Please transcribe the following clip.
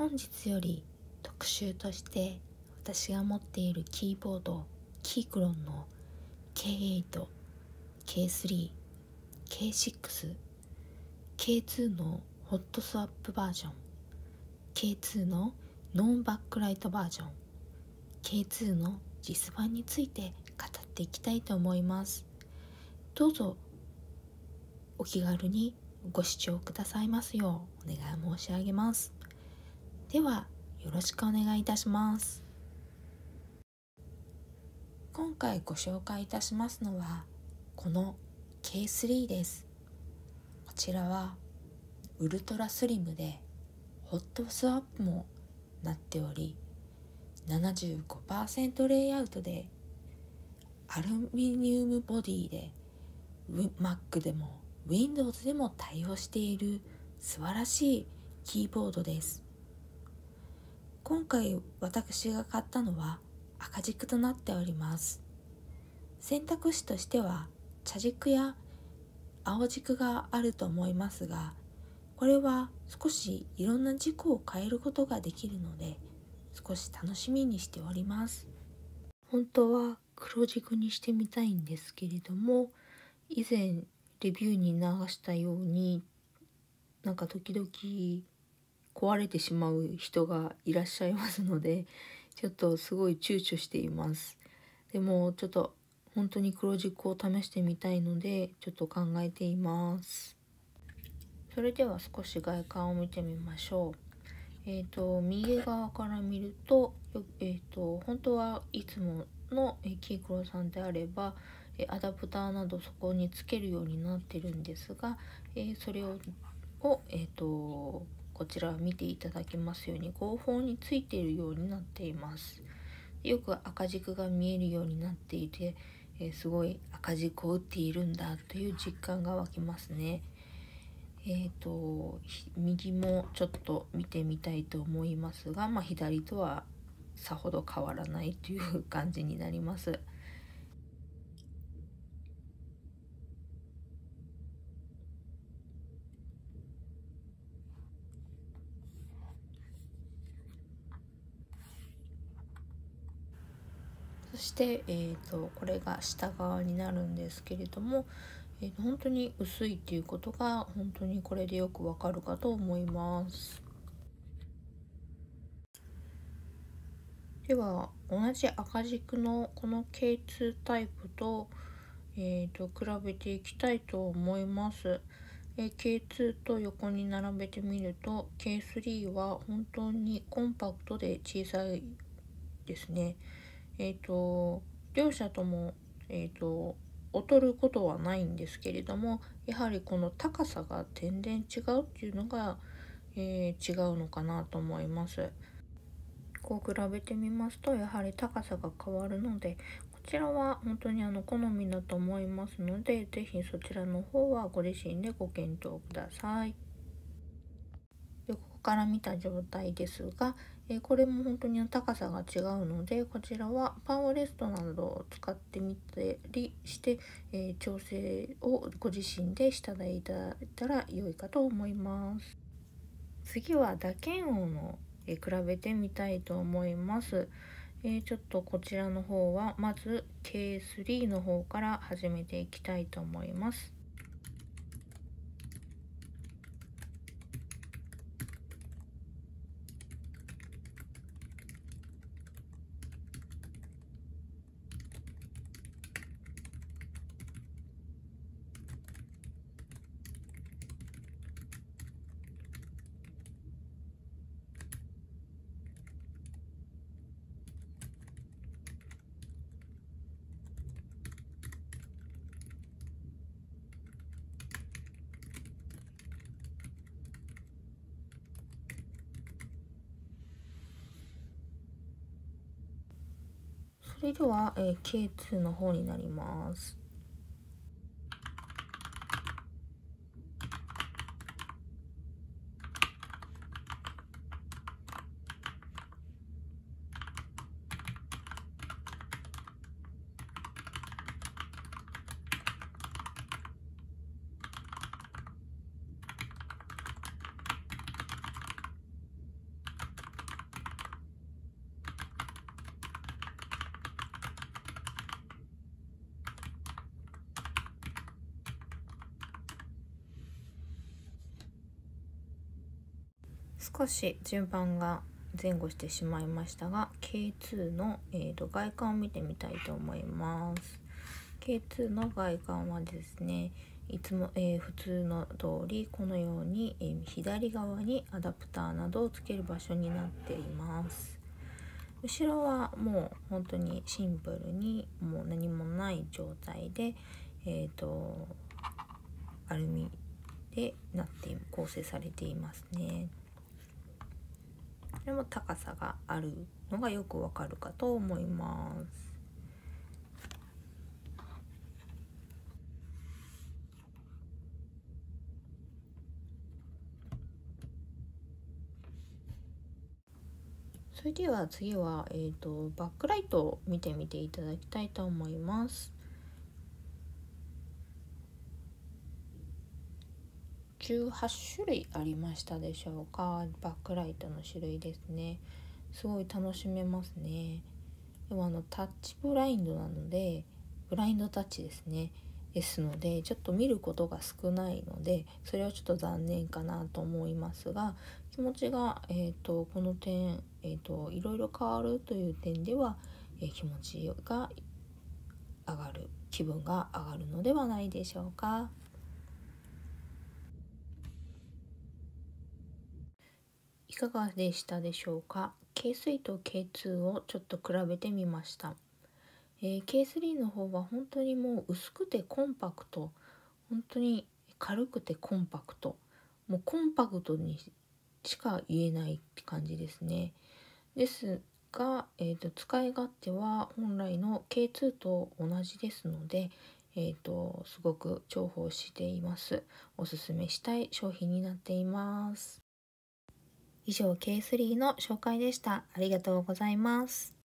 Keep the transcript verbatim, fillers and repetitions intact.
本日より特集として私が持っているキーボードキークロンの ケーエイト、ケースリー、ケーシックス、ケーツー のホットスワップバージョン、ケーツー のノンバックライトバージョン、ケーツー のジス 版について語っていきたいと思います。どうぞお気軽にご視聴くださいますようお願い申し上げます。ではよろしくお願いいたします。今回ご紹介いたしますのはこの ケースリー です。こちらはウルトラスリムでホットスワップもなっており、ななじゅうごパーセント レイアウトでアルミニウムボディで Mac でも Windows でも対応している素晴らしいキーボードです。今回私が買ったのは赤軸となっております。選択肢としては茶軸や青軸があると思いますが、これは少しいろんな軸を変えることができるので少し楽しみにしております。本当は黒軸にしてみたいんですけれども、以前レビューに流したようになんか時々壊れてしまう人がいらっしゃいますので、ちょっとすごい躊躇しています。でもちょっと本当に黒軸を試してみたいのでちょっと考えています。それでは少し外観を見てみましょう。えーと右側から見ると、えーと本当はいつものキークロンさんであればアダプターなどそこにつけるようになってるんですが、えー、それを、をえーとこちら見ていただけますように合法についているようになっています。よく赤軸が見えるようになっていて、えー、すごい赤軸を打っているんだという実感が湧きますね。えーと右もちょっと見てみたいと思いますが、まあ、左とはさほど変わらないという感じになります。そして、えーとこれが下側になるんですけれども、えー、本当に薄いっていうことが本当にこれでよくわかるかと思います。では同じ赤軸のこの ケーツー タイプと、えー、と比べていきたいと思います。えー、ケーツー と横に並べてみると ケースリー は本当にコンパクトで小さいですね。えー、と両者とも、えー、と劣ることはないんですけれども、やはりこの高さが全然違うっていうのが、えー、違うのかなと思います。こう比べてみますとやはり高さが変わるので、こちらは本当にあの好みだと思いますので、是非そちらの方はご自身でご検討ください。横から見た状態ですが、えー、これも本当に高さが違うので、こちらはパワーレストなどを使ってみたりして、えー、調整をご自身でしていただいたら良いかと思います。次は打鍵音を、えー、比べてみたいと思います。えー、ちょっとこちらの方はまず ケースリー の方から始めていきたいと思います。それでは、えー、ケーツー の方になります。少し順番が前後してしまいましたが、 ケーツー の、えー、と外観を見てみたいと思います。ケーツー の外観はですね、いつも、えー、普通の通りこのように、えー、左側にアダプターなどをつける場所になっています。後ろはもう本当にシンプルにもう何もない状態で、えー、とアルミでなって構成されていますね。これも高さがあるのがよくわかるかと思います。それでは次は、えーと、バックライトを見てみていただきたいと思います。じゅうはちしゅるいありましたでしょうか。バックライトの種類ですね。すごい楽しめますね。でもあのタッチブラインドなので、ブラインドタッチですね。ですのでちょっと見ることが少ないので、それはちょっと残念かなと思いますが、気持ちが、えー、とこの点、えー、といろいろ変わるという点では、えー、気持ちが上がる気分が上がるのではないでしょうか。いかがでしたでしょうか。 ケースリー と ケーツー をちょっと比べてみました。えー、ケースリー の方は本当にもう薄くてコンパクト、本当に軽くてコンパクト、もうコンパクトにしか言えないって感じですね。ですが、えー、と使い勝手は本来の ケーツー と同じですので、えー、とすごく重宝しています。おすすめしたい商品になっています。以上 ケースリー の紹介でした。ありがとうございます。